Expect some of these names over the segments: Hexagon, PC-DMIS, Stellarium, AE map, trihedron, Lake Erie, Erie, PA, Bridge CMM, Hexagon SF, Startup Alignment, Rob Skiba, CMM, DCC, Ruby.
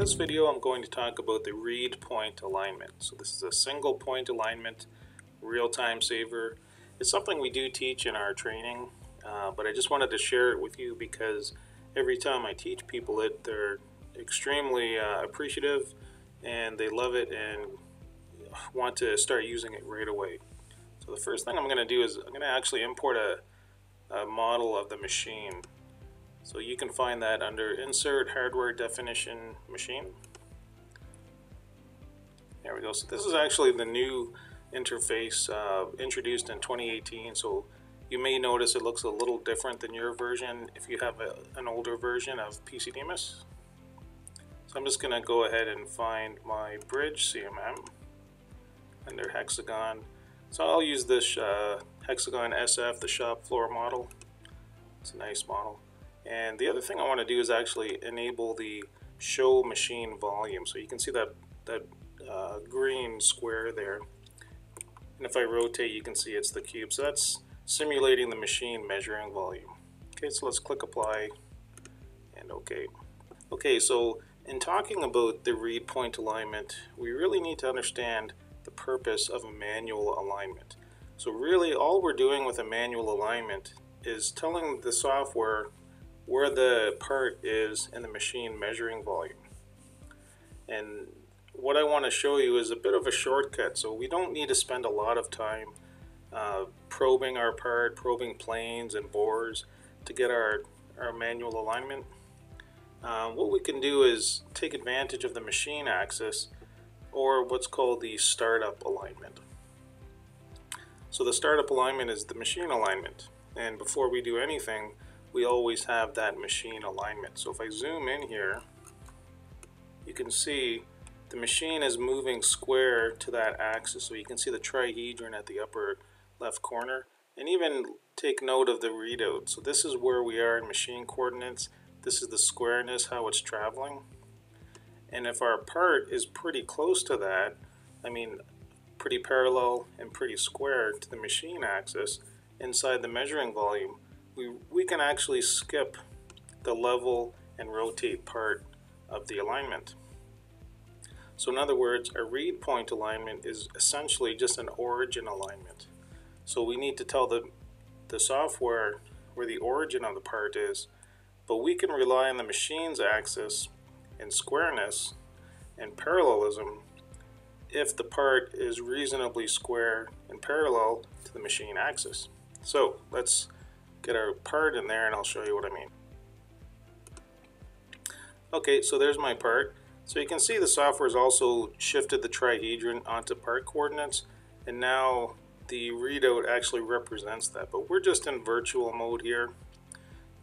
this video, I'm going to talk about the read point alignment. So this is a single point alignment, real-time saver. It's something we do teach in our training, but I just wanted to share it with you because every time I teach people it, they're extremely appreciative and they love it and want to start using it right away. So the first thing I'm going to do is I'm going to actually import a model of the machine. So you can find that under Insert Hardware Definition Machine. There we go. So this is actually the new interface introduced in 2018. So you may notice it looks a little different than your version if you have an older version of PC-DMIS. So I'm just going to go ahead and find my Bridge CMM under Hexagon. So I'll use this Hexagon SF, the shop floor model. It's a nice model. And the other thing I want to do is actually enable the show machine volume. So you can see that green square there. And if I rotate, you can see it's the cube. So that's simulating the machine measuring volume. Okay, so let's click apply and OK. Okay, so in talking about the read point alignment, we really need to understand the purpose of a manual alignment. So really all we're doing with a manual alignment is telling the software where the part is in the machine measuring volume. And what I want to show you is a bit of a shortcut, so we don't need to spend a lot of time probing our part, probing planes and bores to get our manual alignment. What we can do is take advantage of the machine axis, or what's called the startup alignment. So the startup alignment is the machine alignment, and before we do anything, we always have that machine alignment. So if I zoom in here, you can see the machine is moving square to that axis. So you can see the trihedron at the upper left corner. And even take note of the readout. So this is where we are in machine coordinates. This is the squareness, how it's traveling. And if our part is pretty close to that, I mean pretty parallel and pretty square to the machine axis inside the measuring volume, we can actually skip the level and rotate part of the alignment. So in other words, a read point alignment is essentially just an origin alignment. So we need to tell the software where the origin of the part is, but we can rely on the machine's axis and squareness and parallelism if the part is reasonably square and parallel to the machine axis. So let's get our part in there and I'll show you what I mean. Okay, so there's my part. So you can see the software has also shifted the trihedron onto part coordinates, and now the readout actually represents that, but we're just in virtual mode here.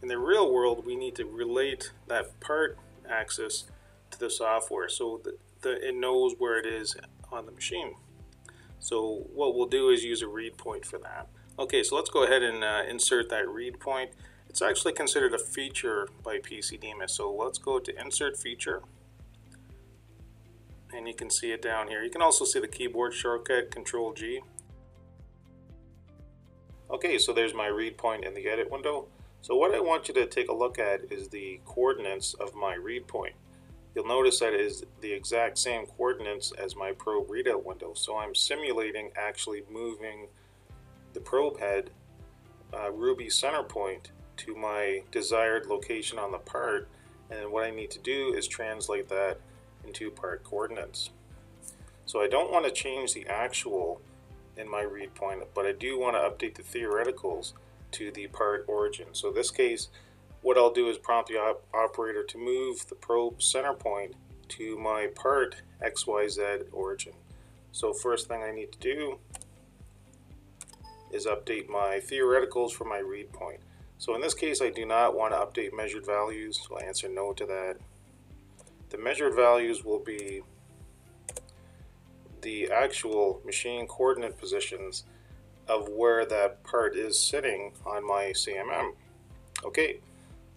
In the real world, we need to relate that part axis to the software so that it knows where it is on the machine. So what we'll do is use a read point for that. Okay, so let's go ahead and insert that read point. It's actually considered a feature by PC-DMIS. So let's go to Insert Feature. And you can see it down here. You can also see the keyboard shortcut, Control G. Okay, so there's my read point in the edit window. So what I want you to take a look at is the coordinates of my read point. You'll notice that it is the exact same coordinates as my probe readout window. So I'm simulating actually moving the probe head Ruby center point to my desired location on the part, and what I need to do is translate that into part coordinates. So I don't want to change the actual in my read point, but I do want to update the theoreticals to the part origin. So in this case, what I'll do is prompt the operator to move the probe center point to my part XYZ origin. So first thing I need to do is update my theoreticals for my read point. So in this case, I do not want to update measured values, so I answer no to that. The measured values will be the actual machine coordinate positions of where that part is sitting on my CMM. Okay,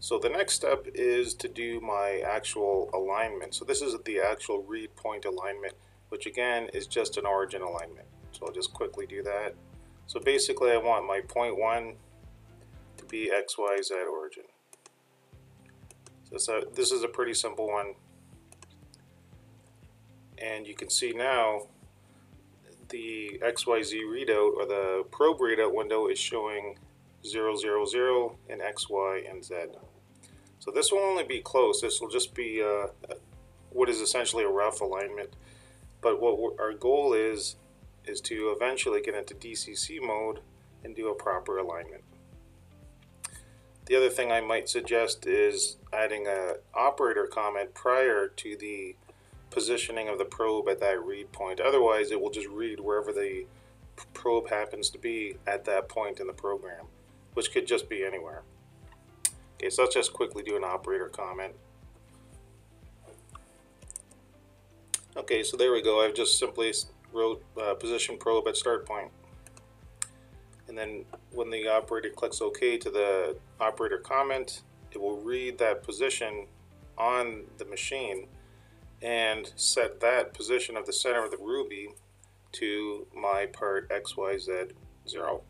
so the next step is to do my actual alignment. So this is the actual read point alignment, which again is just an origin alignment. So I'll just quickly do that. So basically I want my point 1 to be XYZ origin. So this is a pretty simple one. and you can see now the XYZ readout, or the probe readout window, is showing 0, 0, 0 and X, Y, and Z. So this will only be close. This will just be what is essentially a rough alignment. But what our goal is to eventually get into DCC mode and do a proper alignment. The other thing I might suggest is adding an operator comment prior to the positioning of the probe at that read point. Otherwise, it will just read wherever the probe happens to be at that point in the program, which could just be anywhere. Okay, so let's just quickly do an operator comment. Okay, so there we go. I've just simply wrote position probe at start point. And then when the operator clicks OK to the operator comment, it will read that position on the machine and set that position of the center of the Ruby to my part XYZ0.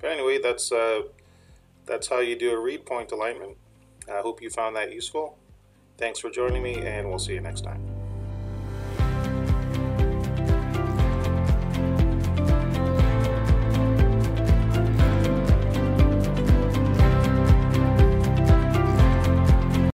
But anyway, that's how you do a read point alignment. I hope you found that useful. Thanks for joining me, and we'll see you next time.